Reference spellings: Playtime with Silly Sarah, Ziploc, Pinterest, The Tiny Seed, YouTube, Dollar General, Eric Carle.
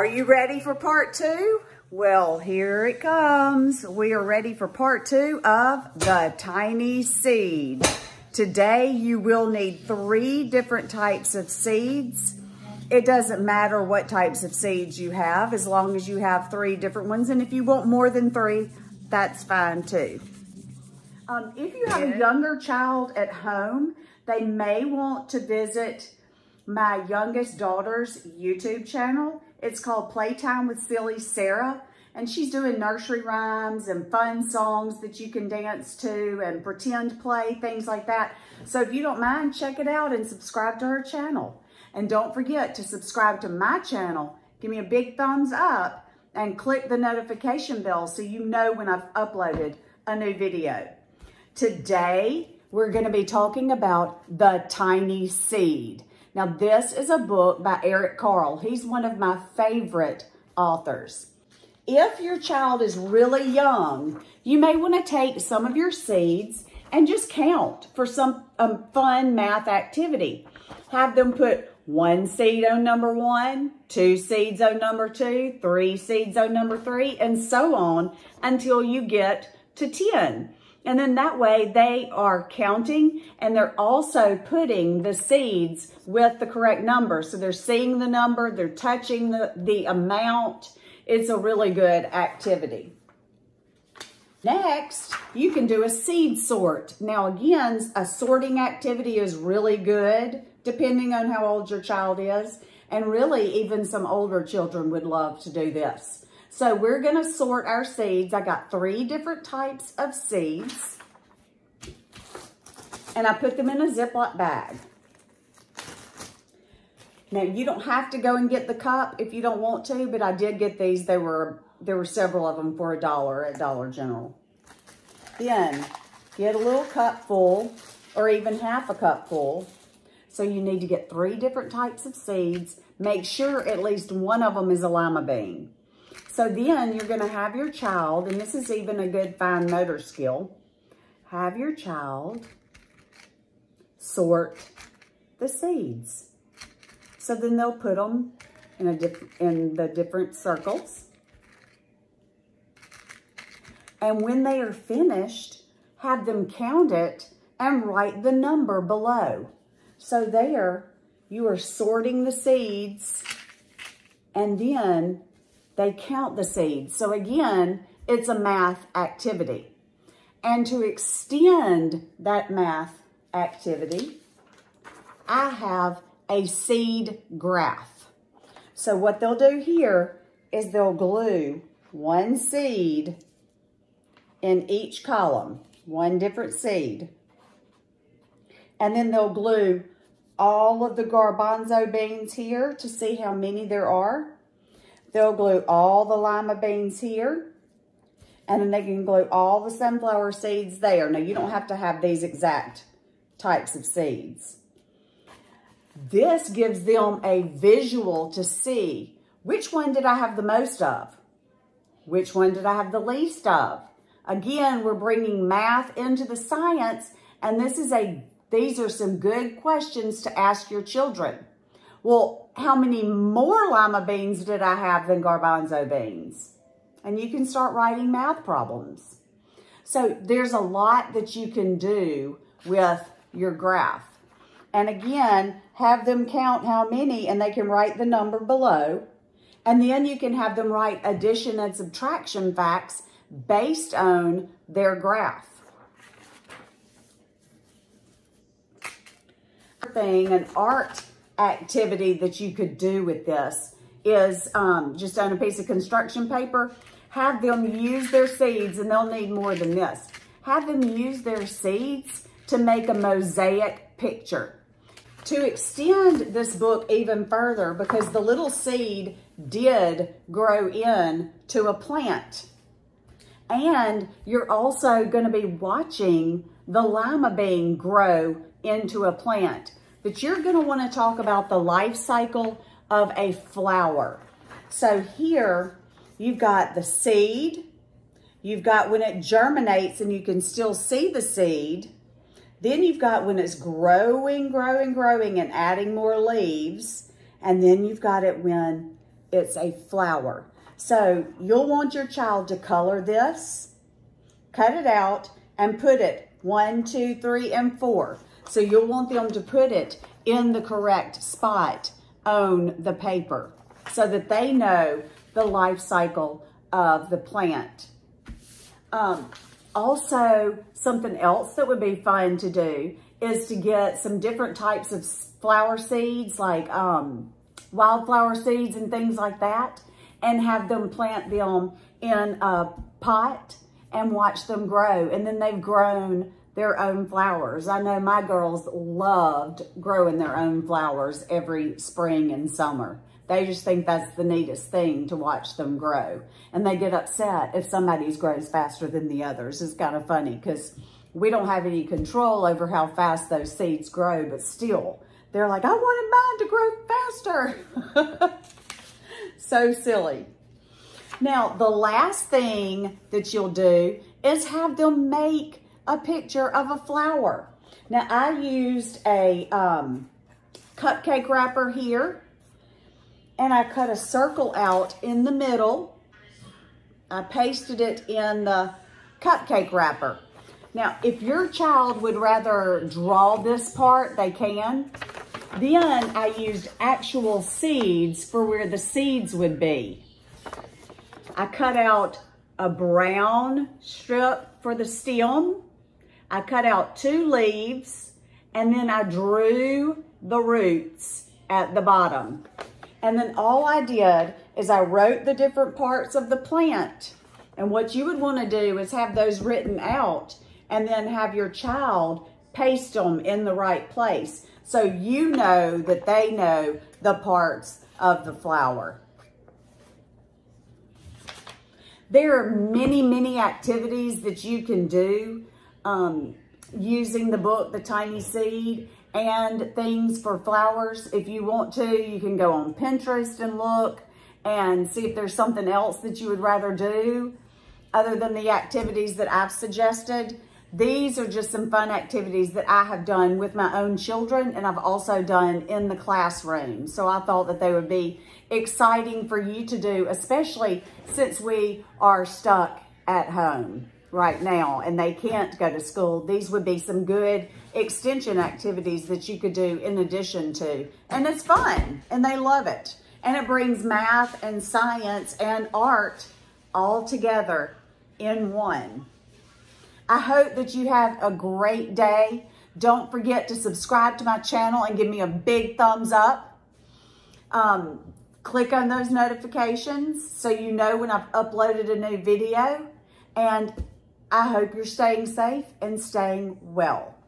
Are you ready for part two? Well, here it comes. We are ready for part two of The Tiny Seed. Today, you will need 3 different types of seeds. It doesn't matter what types of seeds you have, as long as you have 3 different ones. And if you want more than 3, that's fine too. If you have a younger child at home, they may want to visit my youngest daughter's YouTube channel. It's called Playtime with Silly Sarah, and she's doing nursery rhymes and fun songs that you can dance to and pretend play, things like that. So if you don't mind, check it out and subscribe to her channel. And don't forget to subscribe to my channel. Give me a big thumbs up and click the notification bell so you know when I've uploaded a new video. Today, we're going to be talking about The Tiny Seed. Now, this is a book by Eric Carle. He's one of my favorite authors. If your child is really young, you may want to take some of your seeds and just count for some fun math activity. Have them put 1 seed on number 1, 2 seeds on number 2, 3 seeds on number 3, and so on until you get to 10. And then that way they are counting and they're also putting the seeds with the correct number. So they're seeing the number, they're touching the amount. It's a really good activity. Next, you can do a seed sort. Now again, a sorting activity is really good depending on how old your child is. And really even some older children would love to do this. So we're going to sort our seeds. I got 3 different types of seeds. And I put them in a Ziploc bag. Now, you don't have to go and get the cup if you don't want to, but I did get these. There were several of them for $1 at Dollar General. Then, get a little cup full, or even half a cup full. So you need to get 3 different types of seeds. Make sure at least one of them is a lima bean. So then you're going to have your child, and this is even a good fine motor skill, have your child sort the seeds. So then they'll put them in the different circles. And when they are finished, have them count it and write the number below. So there, you are sorting the seeds, and then they count the seeds. So again, it's a math activity. And to extend that math activity, I have a seed graph. So what they'll do here is they'll glue 1 seed in each column, 1 different seed. And then they'll glue all of the garbanzo beans here to see how many there are. They'll glue all the lima beans here, and then they can glue all the sunflower seeds there. Now, you don't have to have these exact types of seeds. This gives them a visual to see which one did I have the most of, which one did I have the least of. Again, we're bringing math into the science, and these are some good questions to ask your children. Well, how many more lima beans did I have than garbanzo beans? And you can start writing math problems. So there's a lot that you can do with your graph. And again, have them count how many, and they can write the number below. And then you can have them write addition and subtraction facts based on their graph. An art activity that you could do with this is just on a piece of construction paper, have them use their seeds, and they'll need more than this. Have them use their seeds to make a mosaic picture. To extend this book even further, because the little seed did grow into a plant. And you're also going to be watching the lima bean grow into a plant. But you're going to want to talk about the life cycle of a flower. So here you've got the seed, you've got when it germinates and you can still see the seed, then you've got when it's growing and adding more leaves, and then you've got it when it's a flower. So you'll want your child to color this, cut it out, and put it 1, 2, 3, and 4. So you'll want them to put it in the correct spot on the paper so that they know the life cycle of the plant. Also, something else that would be fun to do is to get some different types of flower seeds, like wildflower seeds and things like that, and have them plant them in a pot and watch them grow. And then they've grown their own flowers. I know my girls loved growing their own flowers every spring and summer. They just think that's the neatest thing, to watch them grow. And they get upset if somebody's grows faster than the others. It's kind of funny because we don't have any control over how fast those seeds grow, but still, they're like, I wanted mine to grow faster. So silly. Now, the last thing that you'll do is have them make a picture of a flower. Now, I used a cupcake wrapper here, and I cut a circle out in the middle. I pasted it in the cupcake wrapper. Now, if your child would rather draw this part, they can. Then I used actual seeds for where the seeds would be. I cut out a brown strip for the stem. I cut out 2 leaves, and then I drew the roots at the bottom. And then all I did is I wrote the different parts of the plant. And what you would want to do is have those written out and then have your child paste them in the right place, so you know that they know the parts of the flower. There are many, many activities that you can do using the book, The Tiny Seed, and things for flowers. If you want to, you can go on Pinterest and look and see if there's something else that you would rather do other than the activities that I've suggested. These are just some fun activities that I have done with my own children, and I've also done in the classroom. So I thought that they would be exciting for you to do, especially since we are stuck at home right now and they can't go to school. These would be some good extension activities that you could do in addition to. And it's fun, and they love it. And it brings math and science and art all together in one. I hope that you have a great day. Don't forget to subscribe to my channel and give me a big thumbs up. Click on those notifications so you know when I've uploaded a new video. And I hope you're staying safe and staying well.